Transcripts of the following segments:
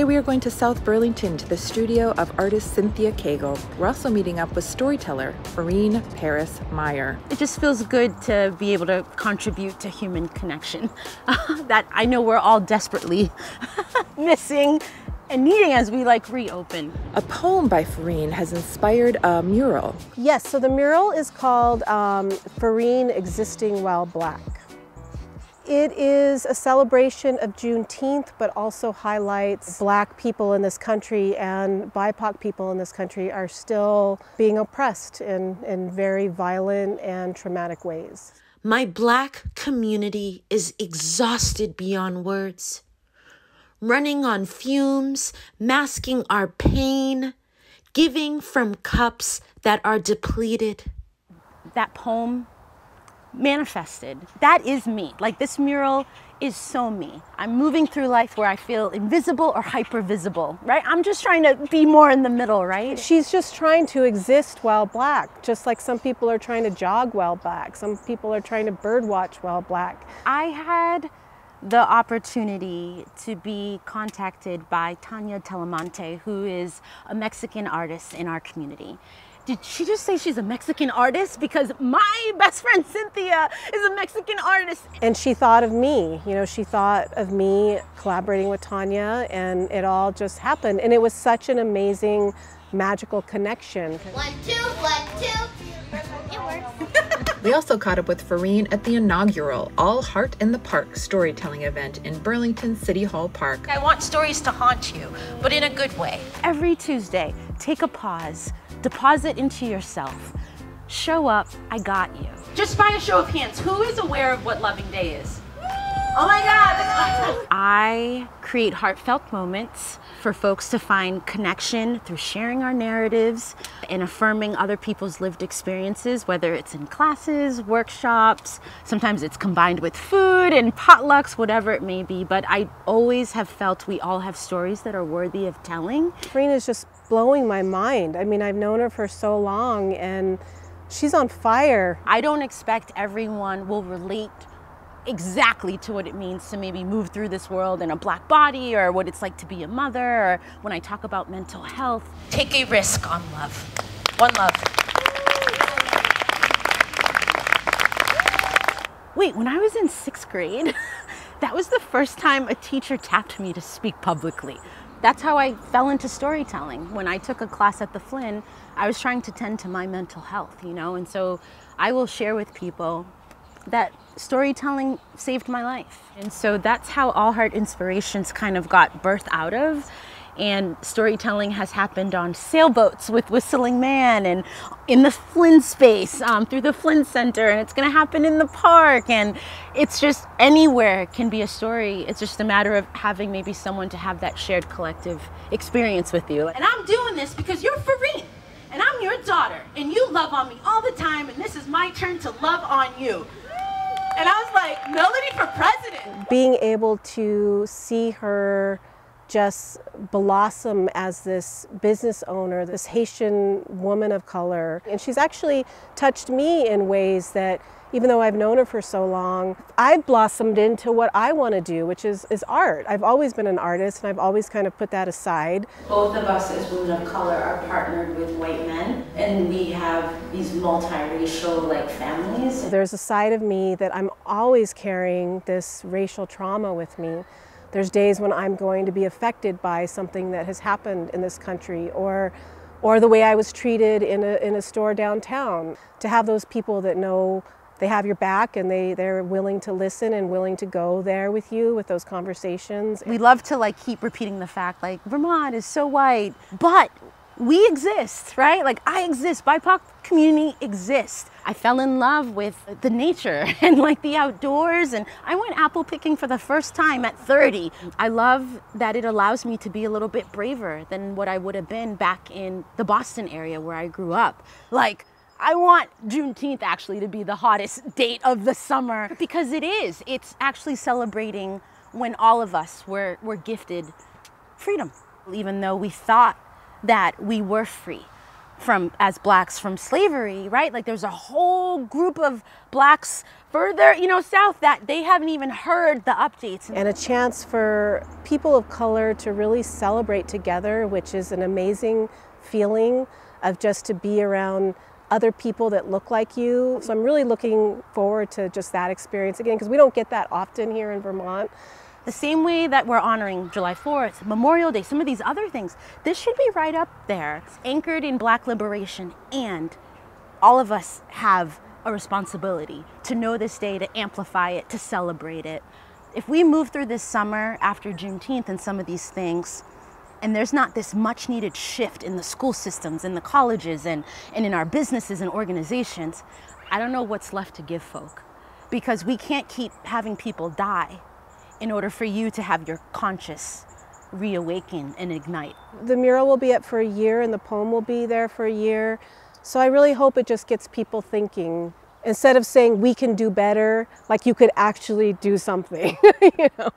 Today we are going to South Burlington to the studio of artist Cynthia Cagle. We're also meeting up with storyteller Ferene Paris Meyer. It just feels good to be able to contribute to human connection that I know we're all desperately missing and needing as we reopen. A poem by Ferene has inspired a mural. Yes, so the mural is called Ferene Existing While Black. It is a celebration of Juneteenth, but also highlights Black people in this country, and BIPOC people in this country are still being oppressed in very violent and traumatic ways. My Black community is exhausted beyond words, running on fumes, masking our pain, giving from cups that are depleted. That poem manifested. That is me. This mural is so me. I'm moving through life where I feel invisible or hyper-visible, right? I'm just trying to be more in the middle, right? She's just trying to exist while black, just like some people are trying to jog while black. Some people are trying to bird watch while black. I had the opportunity to be contacted by Tanya Talamante, who is a Mexican artist in our community. Did she just say she's a Mexican artist? Because my best friend Cynthia is a Mexican artist. And she thought of me, she thought of me collaborating with Tanya, and it all just happened. And it was such an amazing, magical connection. 1, 2, 1, 2. It works. We also caught up with Ferene at the inaugural All Heart in the Park storytelling event in Burlington City Hall Park. I want stories to haunt you, but in a good way. Every Tuesday, take a pause. Deposit into yourself. Show up, I got you. Just by a show of hands, who is aware of what Loving Day is? Oh my God, that's awesome. I create heartfelt moments for folks to find connection through sharing our narratives and affirming other people's lived experiences, whether it's in classes, workshops, sometimes it's combined with food and potlucks, whatever it may be. But I always have felt we all have stories that are worthy of telling. Ferene is just blowing my mind. I mean, I've known her for so long and she's on fire. I don't expect everyone will relate exactly to what it means to maybe move through this world in a black body, or what it's like to be a mother, or when I talk about mental health. Take a risk on love. One love. Wait, when I was in 6th grade, that was the first time a teacher tapped me to speak publicly. That's how I fell into storytelling. When I took a class at the Flynn, I was trying to tend to my mental health, and so I will share with people that storytelling saved my life. And so that's how All Heart Inspirations kind of got birthed out of. And storytelling has happened on sailboats with Whistling Man, and in the Flynn space, through the Flynn Center, and it's gonna happen in the park. And it's just anywhere can be a story. It's just a matter of having maybe someone to have that shared collective experience with you. And I'm doing this because you're Ferene, and I'm your daughter, and you love on me all the time, and this is my turn to love on you. And I was like, Melody for president. Being able to see her just blossom as this business owner, this Haitian woman of color. And she's actually touched me in ways that, even though I've known her for so long, I've blossomed into what I want to do, which is art. I've always been an artist, and I've always kind of put that aside. Both of us as women of color are partnered with white men, and we have these multiracial families. There's a side of me that I'm always carrying this racial trauma with me. There's days when I'm going to be affected by something that has happened in this country, or the way I was treated in a store downtown. To have those people that know they have your back, and they're willing to listen and willing to go there with you with those conversations. We love to keep repeating the fact Vermont is so white, but we exist, right? I exist, BIPOC community exists. I fell in love with the nature and the outdoors, and I went apple picking for the first time at 30. I love that it allows me to be a little bit braver than what I would have been back in the Boston area where I grew up. I want Juneteenth actually to be the hottest date of the summer, because it is. It's actually celebrating when all of us were gifted freedom. Even though we thought that we were free from, as blacks, from slavery, right? Like there's a whole group of blacks further, you know, south that they haven't even heard the updates. And a chance for people of color to really celebrate together, which is an amazing feeling of just to be around other people that look like you. So I'm really looking forward to just that experience again, because we don't get that often here in Vermont. The same way that we're honoring July 4th, Memorial Day, some of these other things, this should be right up there. It's anchored in Black liberation, and all of us have a responsibility to know this day, to amplify it, to celebrate it. If we move through this summer after Juneteenth and some of these things, and there's not this much needed shift in the school systems, in the colleges, and in our businesses and organizations, I don't know what's left to give folk, because we can't keep having people die in order for you to have your conscience reawaken and ignite. The mural will be up for a year and the poem will be there for a year. So I really hope it just gets people thinking. Instead of saying we can do better, like you could actually do something, you know?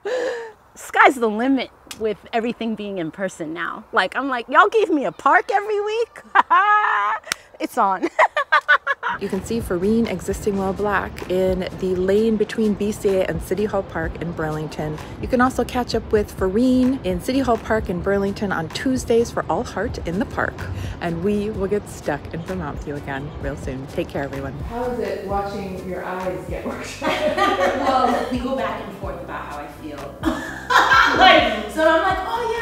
Sky's the limit with everything being in person now. Like, I'm like, y'all gave me a park every week? It's on. You can see Ferene existing while black in the lane between BCA and City Hall Park in Burlington. You can also catch up with Ferene in City Hall Park in Burlington on Tuesdays for All Heart in the Park. And we will get stuck in Vermont with you again real soon. Take care, everyone. How is it watching your eyes get worked? Well, we go back and forth about how I feel. Like, so I'm like, oh yeah.